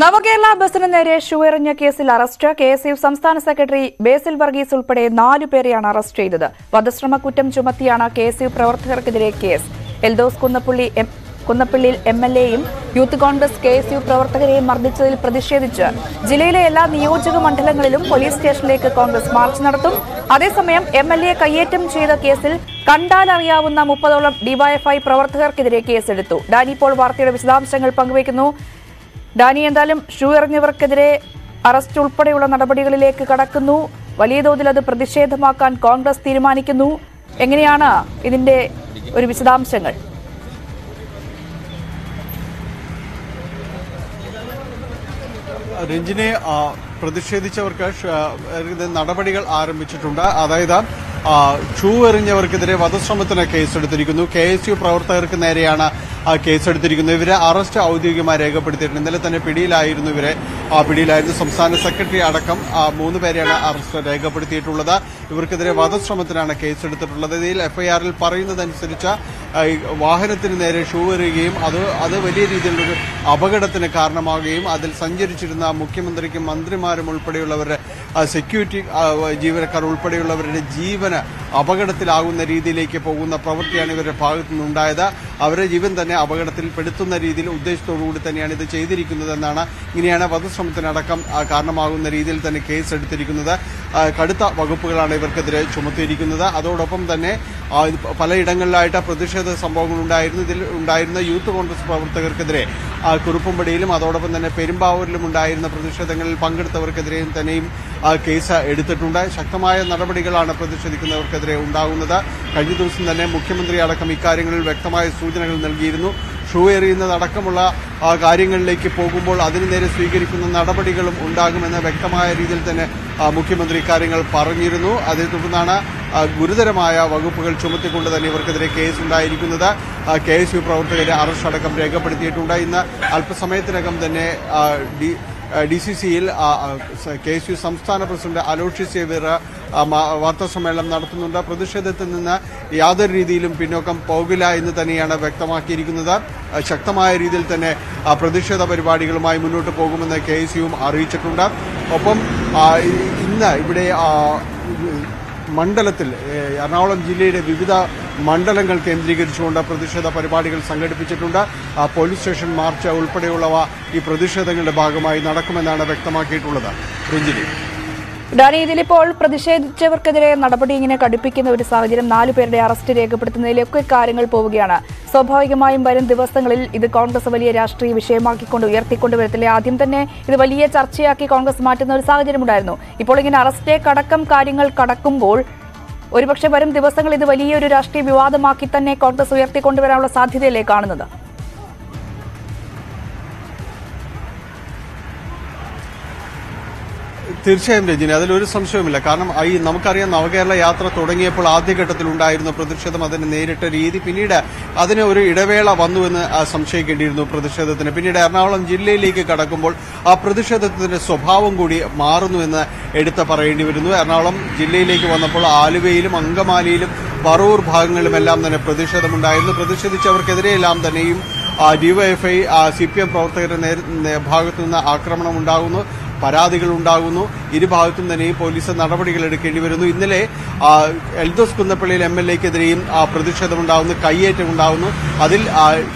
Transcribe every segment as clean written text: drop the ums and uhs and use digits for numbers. നവകേരള ബസിന് നേരെ ഷൂവെറിഞ്ഞ കേസിൽ അറസ്റ്റ് കെഎസ്യുഫ് സംസ്ഥാന സെക്രട്ടറി ബേസിൽ വർഗീസ് ഉൾപ്പെടെ 4 പേരെയാണ് അറസ്റ്റ് ചെയ്തത്. വധശ്രമ കുറ്റം ചുമത്തിയാണ് കെഎസ്യുഫ് പ്രവർത്തകർക്കെതിരെ കേസ്. എൽദോസ് കുന്നപ്പള്ളിയിൽ എംഎൽഎയും യൂത്ത് കോൺഗ്രസ് കെഎസ്യുഫ് പ്രവർത്തകരെയും മർദ്ദിച്ചതിൽ പ്രതിഷേധിച്ച് ജില്ലയിലെ എല്ലാ നിയോജക മണ്ഡലങ്ങളിലും പോലീസ് സ്റ്റേഷനിലേക്ക് കോൺഗ്രസ് മാർച്ച് നടത്തും. അതേസമയം എംഎൽഎ കയ്യേറ്റം ചെയ്ത കേസിൽ കണ്ടാലറിയാവുന്ന 30ഓളം ഡിവൈഎഫ്ഐ പ്രവർത്തകർക്കെതിരെ കേസെടുത്തു. ഡാനി പോൾ വാർത്തയുടെ വിശദാംശങ്ങൾ പങ്കുവയ്ക്കുന്നു. ഡാനി, എന്തായാലും ഷൂ എറിഞ്ഞവർക്കെതിരെ അറസ്റ്റ് ഉൾപ്പെടെയുള്ള നടപടികളിലേക്ക് കടക്കുന്നു. വലിയ തോതിൽ അത് പ്രതിഷേധമാക്കാൻ കോൺഗ്രസ് തീരുമാനിക്കുന്നു. എങ്ങനെയാണ് ഇതിന്റെ ഒരു വിശദാംശങ്ങൾ? രഞ്ജിനെ, പ്രതിഷേധിച്ചവർക്ക് നടപടികൾ ആരംഭിച്ചിട്ടുണ്ട്. അതായത് ഷൂ എറിഞ്ഞവർക്കെതിരെ വധശ്രമത്തിന് കേസെടുത്തിരിക്കുന്നു. കെഎസ്യുഫ് പ്രവർത്തകർക്ക് നേരെയാണ് കേസെടുത്തിരിക്കുന്നത്. ഇവരെ അറസ്റ്റ് ഔദ്യോഗികമായി രേഖപ്പെടുത്തിയിട്ടുണ്ട്. ഇന്നലെ തന്നെ പിടിയിലായിരുന്നു ഇവരെ. പിടിയിലായിരുന്നു. സംസ്ഥാന സെക്രട്ടറി അടക്കം 3 പേരെയാണ് അറസ്റ്റ് രേഖപ്പെടുത്തിയിട്ടുള്ളത്. ഇവർക്കെതിരെ വധശ്രമത്തിനാണ് കേസെടുത്തിട്ടുള്ളത്. ഇതിൽ എഫ്ഐആറിൽ പറയുന്നതനുസരിച്ച് വാഹനത്തിന് നേരെ ഷൂ എറിയുകയും അത് വലിയ രീതിയിലൊരു അപകടത്തിന് കാരണമാവുകയും അതിൽ സഞ്ചരിച്ചിരുന്ന മുഖ്യമന്ത്രിക്കും മന്ത്രിമാരും ഉൾപ്പെടെയുള്ളവരുടെ സെക്യൂരിറ്റി ജീവനക്കാർ ഉൾപ്പെടെയുള്ളവരുടെ ജീവന് അപകടത്തിലാകുന്ന രീതിയിലേക്ക് പോകുന്ന പ്രവൃത്തിയാണ് ഇവരുടെ ഭാഗത്തു നിന്നുണ്ടായത്. അവരുടെ ജീവൻ തന്നെ അപകടത്തിൽപ്പെടുത്തുന്ന രീതിയിൽ ഉദ്ദേശത്തോടുകൂടി തന്നെയാണ് ഇത് ചെയ്തിരിക്കുന്നതെന്നാണ്. ഇങ്ങനെയാണ് വധശ്രമത്തിനടക്കം കാരണമാകുന്ന രീതിയിൽ തന്നെ കേസെടുത്തിരിക്കുന്നത്. കടുത്ത വകുപ്പുകളാണ് ഇവർക്കെതിരെ ചുമത്തിയിരിക്കുന്നത്. അതോടൊപ്പം തന്നെ പലയിടങ്ങളിലായിട്ട് പ്രതിഷേധ സംഭവങ്ങളുണ്ടായിരുന്നു. ഇതിൽ ഉണ്ടായിരുന്ന യൂത്ത് കോൺഗ്രസ് പ്രവർത്തകർക്കെതിരെ കുറുപ്പുംപടിയിലും അതോടൊപ്പം തന്നെ പെരുമ്പാവൂരിലും ഉണ്ടായിരുന്ന പ്രതിഷേധങ്ങളിൽ പങ്കെടുത്തവർക്കെതിരെയും തന്നെയും കേസ് എടുത്തിട്ടുണ്ട്. ശക്തമായ നടപടികളാണ് പ്രതിഷേധിക്കുന്നവർക്കെതിരെ ഉണ്ടാകുന്നത്. കഴിഞ്ഞ ദിവസം തന്നെ മുഖ്യമന്ത്രി അടക്കം ഇക്കാര്യങ്ങളിൽ വ്യക്തമായ സൂചനകൾ നൽകിയിരുന്നു. ഷൂ എറിയുന്നതടക്കമുള്ള കാര്യങ്ങളിലേക്ക് പോകുമ്പോൾ അതിനു നേരെ സ്വീകരിക്കുന്ന നടപടികളും ഉണ്ടാകുമെന്ന വ്യക്തമായ രീതിയിൽ തന്നെ മുഖ്യമന്ത്രി ഇക്കാര്യങ്ങൾ പറഞ്ഞിരുന്നു. അതേ തുടർന്നാണ് ഗുരുതരമായ വകുപ്പുകൾ ചുമത്തിക്കൊണ്ട് തന്നെ ഇവർക്കെതിരെ കേസുണ്ടായിരിക്കുന്നത്. കെഎസ്യുഫ് പ്രവർത്തകരെ അറസ്റ്റ് അടക്കം രേഖപ്പെടുത്തിയിട്ടുണ്ട്. ഇന്ന് അല്പസമയത്തിനകം തന്നെ DCCയിൽ കെഎസ്യുഫ് സംസ്ഥാന പ്രസിഡന്റ് അലോഷി സേവ്യർ വാർത്താസമ്മേളനം നടത്തുന്നുണ്ട്. പ്രതിഷേധത്തിൽ നിന്ന് യാതൊരു രീതിയിലും പിന്നോക്കം പോകില്ല എന്ന് തന്നെയാണ് വ്യക്തമാക്കിയിരിക്കുന്നത്. ശക്തമായ രീതിയിൽ തന്നെ പ്രതിഷേധ പരിപാടികളുമായി മുന്നോട്ട് പോകുമെന്ന് കെഎസ്യുവും അറിയിച്ചിട്ടുണ്ട്. ഒപ്പം ഇന്ന് ഇവിടെ മണ്ഡലത്തിൽ എറണാകുളം ജില്ലയുടെ വിവിധ മണ്ഡലങ്ങൾ കേന്ദ്രീകരിച്ചുകൊണ്ട് പ്രതിഷേധ പരിപാടികൾ സംഘടിപ്പിച്ചിട്ടുണ്ട്. പോലീസ് സ്റ്റേഷൻ മാർച്ച് ഉൾപ്പെടെയുള്ളവ ഈ പ്രതിഷേധങ്ങളുടെ ഭാഗമായി നടക്കുമെന്നാണ് വ്യക്തമാക്കിയിട്ടുള്ളത്. രഞ്ജിനി, ഡാനി, ഇതിലിപ്പോൾ പ്രതിഷേധിച്ചവർക്കെതിരെ നടപടി ഇങ്ങനെ കടുപ്പിക്കുന്ന ഒരു സാഹചര്യം, 4 പേരുടെ അറസ്റ്റ് രേഖപ്പെടുത്തുന്നതിലൊക്കെ കാര്യങ്ങൾ പോവുകയാണ്. സ്വാഭാവികമായും വരും ദിവസങ്ങളിൽ ഇത് കോൺഗ്രസ് വലിയ രാഷ്ട്രീയ വിഷയമാക്കിക്കൊണ്ട് ഉയർത്തിക്കൊണ്ടുവരത്തില്ലേ? ആദ്യം തന്നെ ഇത് വലിയ ചർച്ചയാക്കി കോൺഗ്രസ് മാറ്റുന്ന ഒരു സാഹചര്യമുണ്ടായിരുന്നു. ഇപ്പോൾ ഇങ്ങനെ അറസ്റ്റേക്കടക്കം കാര്യങ്ങൾ കടക്കുമ്പോൾ ഒരുപക്ഷെ വരും ദിവസങ്ങൾ ഇത് വലിയൊരു രാഷ്ട്രീയ വിവാദമാക്കി തന്നെ കോൺഗ്രസ് ഉയർത്തിക്കൊണ്ടുവരാനുള്ള സാധ്യതയല്ലേ കാണുന്നത്? തീർച്ചയായും രഞ്ജിനി, അതിലൊരു സംശയവുമില്ല. കാരണം നമുക്കറിയാം, നവകേരള യാത്ര തുടങ്ങിയപ്പോൾ ആദ്യഘട്ടത്തിലുണ്ടായിരുന്ന പ്രതിഷേധം അതിന് നേരിട്ട രീതി, പിന്നീട് അതിന് ഒരു ഇടവേള വന്നുവെന്ന് സംശയിക്കേണ്ടിയിരുന്നു പ്രതിഷേധത്തിന്. പിന്നീട് എറണാകുളം ജില്ലയിലേക്ക് കടക്കുമ്പോൾ ആ പ്രതിഷേധത്തിന്റെ സ്വഭാവം കൂടി മാറുന്നുവെന്ന് എടുത്ത് പറയേണ്ടി വരുന്നു. എറണാകുളം ജില്ലയിലേക്ക് വന്നപ്പോൾ ആലുവയിലും അങ്കമാലിയിലും പറവൂർ ഭാഗങ്ങളിലുമെല്ലാം തന്നെ പ്രതിഷേധമുണ്ടായിരുന്നു. പ്രതിഷേധിച്ചവർക്കെതിരെയെല്ലാം തന്നെയും ഡിവൈഎഫ്ഐ CPM പ്രവർത്തകരുടെ ഭാഗത്തു നിന്ന് ആക്രമണം ഉണ്ടാകുന്നു, പരാതികളുണ്ടാകുന്നു. ഇരുഭാഗത്തും തന്നെയും പോലീസ് നടപടികൾ എടുക്കേണ്ടി വരുന്നു. ഇന്നലെ എൽദോസ് കുന്നപ്പള്ളിയിൽ MLAക്കെതിരെയും പ്രതിഷേധമുണ്ടാകുന്നു, കയ്യേറ്റമുണ്ടാകുന്നു. അതിൽ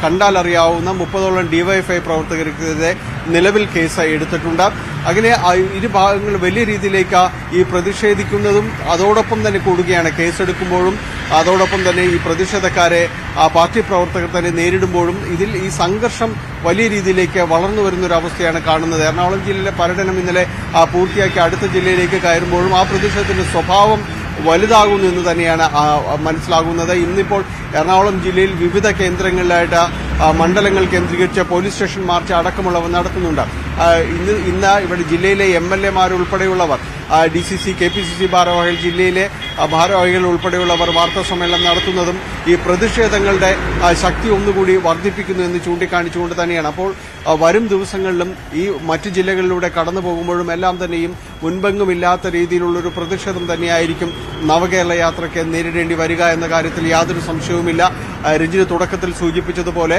കണ്ടാലറിയാവുന്ന 30ഓളം ഡിവൈഎഫ്ഐ പ്രവർത്തകർക്കെതിരെ നിലവിൽ കേസ് എടുത്തിട്ടുണ്ട്. അങ്ങനെ ഇരുഭാഗങ്ങൾ വലിയ രീതിയിലേക്ക് ഈ പ്രതിഷേധിക്കുന്നതും അതോടൊപ്പം തന്നെ കൂടുകയാണ്. കേസെടുക്കുമ്പോഴും അതോടൊപ്പം തന്നെ ഈ പ്രതിഷേധക്കാരെ പാർട്ടി പ്രവർത്തകർ തന്നെ നേരിടുമ്പോഴും ഇതിൽ ഈ സംഘർഷം വലിയ രീതിയിലേക്ക് വളർന്നു വരുന്നൊരവസ്ഥയാണ് കാണുന്നത്. എറണാകുളം ജില്ലയിലെ പര്യടനം ഇന്നലെ പൂർത്തിയാക്കി അടുത്ത ജില്ലയിലേക്ക് കയറുമ്പോഴും ആ പ്രതിഷേധത്തിന്റെ സ്വഭാവം വലുതാകുന്നു എന്ന് തന്നെയാണ് മനസ്സിലാകുന്നത്. ഇന്നിപ്പോൾ എറണാകുളം ജില്ലയിൽ വിവിധ കേന്ദ്രങ്ങളിലായിട്ട് മണ്ഡലങ്ങൾ കേന്ദ്രീകരിച്ച പോലീസ് സ്റ്റേഷൻ മാർച്ച് അടക്കമുള്ളവ നടത്തുന്നുണ്ട്. ഇന്ന് ഇവിടെ ജില്ലയിലെ MLAമാരുൾപ്പെടെയുള്ളവർ, DCC, KPCC ഭാരവാഹികൾ, ജില്ലയിലെ ഭാരവാഹികൾ ഉൾപ്പെടെയുള്ളവർ വാർത്താ സമ്മേളനം നടത്തുന്നതും ഈ പ്രതിഷേധങ്ങളുടെ ശക്തി ഒന്നുകൂടി വർദ്ധിപ്പിക്കുന്നു എന്ന് ചൂണ്ടിക്കാണിച്ചുകൊണ്ട് തന്നെയാണ്. അപ്പോൾ വരും ദിവസങ്ങളിലും ഈ മറ്റ് ജില്ലകളിലൂടെ കടന്നു പോകുമ്പോഴും എല്ലാം തന്നെയും മുൻപെങ്ങുമില്ലാത്ത രീതിയിലുള്ളൊരു പ്രതിഷേധം തന്നെയായിരിക്കും നവകേരള യാത്രയ്ക്ക് നേരിടേണ്ടി വരിക എന്ന കാര്യത്തിൽ യാതൊരു സംശയവുമില്ല. രഞ്ജിത്ത് തുടക്കത്തിൽ സൂചിപ്പിച്ചതുപോലെ